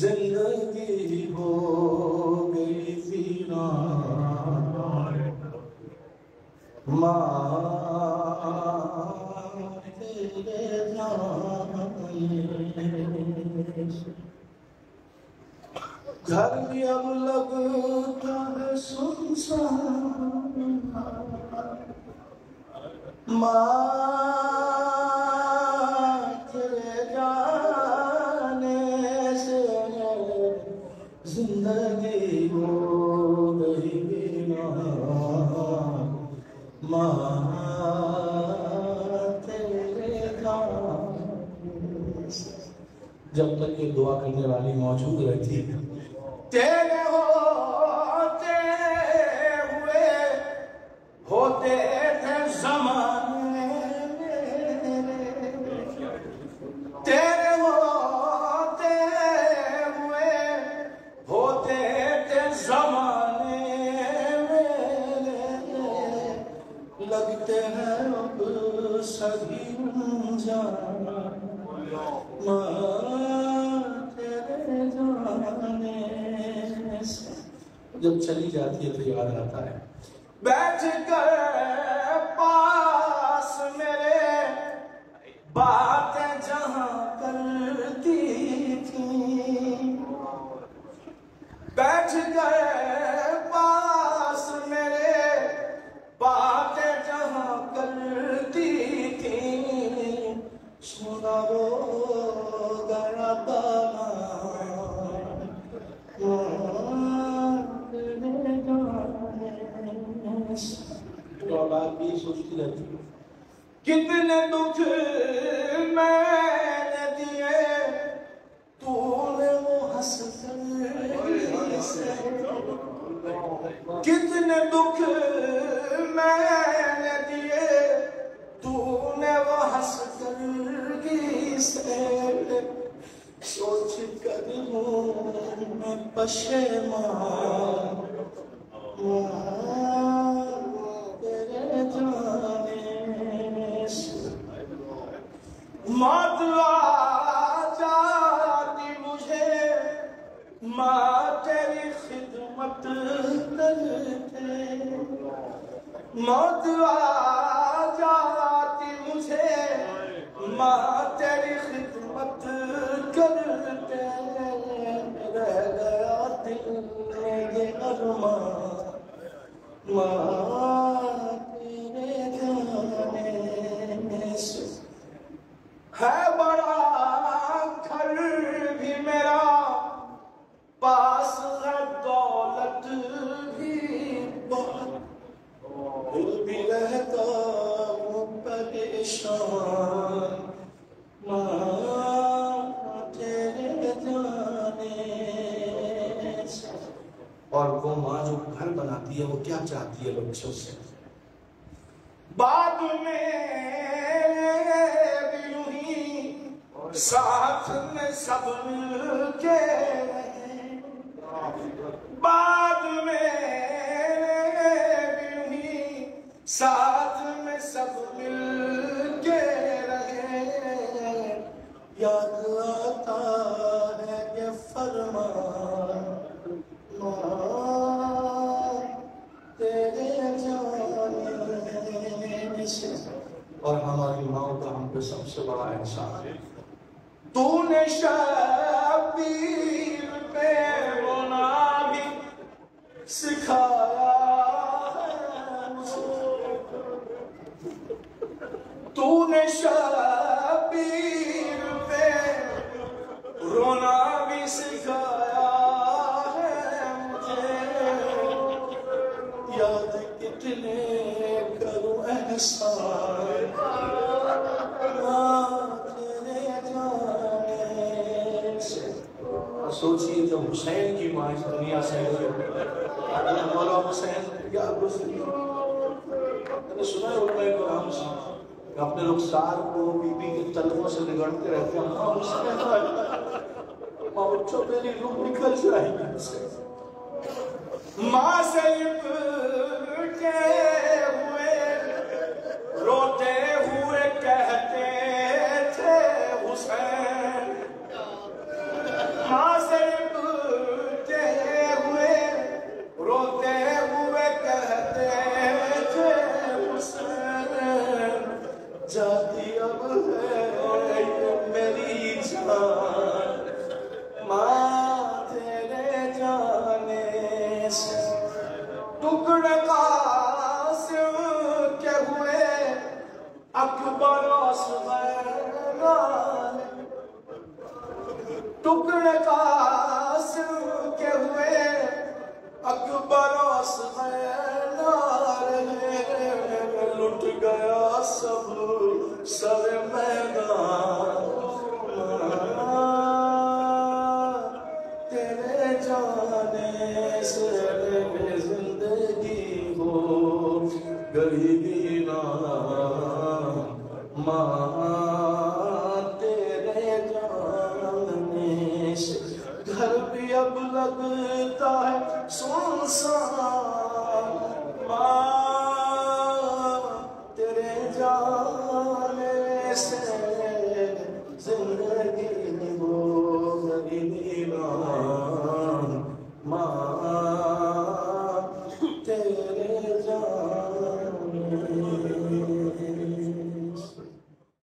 زندگی ہو گئی فیران ماں تیرے جانش گھر بھی اب لگتا ہے سنسان ماں تیرے جانے سے زندگی ہو گئی ویران ماں تیرے جانے سے جب تک یہ دعا کرنے والی موجود رہتی تیرے ہوتے ہوئے ہوتے تھے زمانے تیرے ہوتے ہوئے ہوتے تھے زمانے لگتے ہیں اب سبھی جانا ماں تیرے جانے سے جب چلی جاتی ہے تو یاد آتا ہے بیٹھ کر پاس میرے باتیں جہاں کرتی تھی بیٹھ کر پاس میرے باتیں جہاں کرتی تھی سنا رو گیا سوچتی رہتی کتنے دکھ میں نے دیے تو نے وہ ہنس کر کتنے دکھ میں نے دیے تو نے وہ ہنس کر کسے سوچ کر ہوں میں پشیمان مات لا جاتی مجھے ماں تیری خدمت کرتے مات لا جاتی مجھے ماں تیری خدمت کرتے رہ گیا دل میں یہ ارمان ماں تیرے جانے سے ہے بڑا گھر بھی میرا پاس ہے دولت بھی بہت دل بھی رہتا ہوں پریشان ماں تیرے جانے سے اور وہ ماں جو گھر بناتی ہے وہ کیا چاہتی ہے بچوں سے بعد میں ساتھ میں سب مل کے بعد میں بھی نہیں ساتھ میں سب مل کے رہے یاد آتا ہے یہ فرمان ماں تیرے جانے سے اور ہماری ماں کا ہم پہ سب سے بڑا احسان ہے تو نے شبیر پہ وہ نابی سکھایا تو نے شبیر پہ رونا بھی سکھایا ہے مجھے یاد کتنے کرو احسان ماں جو حسین کی ماں اس دنیا سے ہے اگر ہمارا حسین یا ابو سلیم میں نے سنا ہے علماء کرام سے اپنے لوگ سار کو بیبی کے طلبوں سے نگڑتے رہتے ہیں اور اس کے ساتھ پاؤچو میری روح نکل جائے گی ماں سے لپٹے ہوئے روتے ہوئے کہتے تھے حسین ماں سے لپٹے ہوئے روتے ہوئے کہتے تھے حسین جاتی اب ہے میری جان ماں تیرے جانے سے ٹکڑے قاسم کے ہوئے اکبر و صغیر ٹکڑے قاسم کے ہوئے اکبر و صغیر لٹ گیا سب سر میدان تیرے جانے سے میرے زندگی ہو غریبی نام ماں تیرے جانے سے گھر بھی اب لگتا ہے سنسان ماں تیرے جانے سے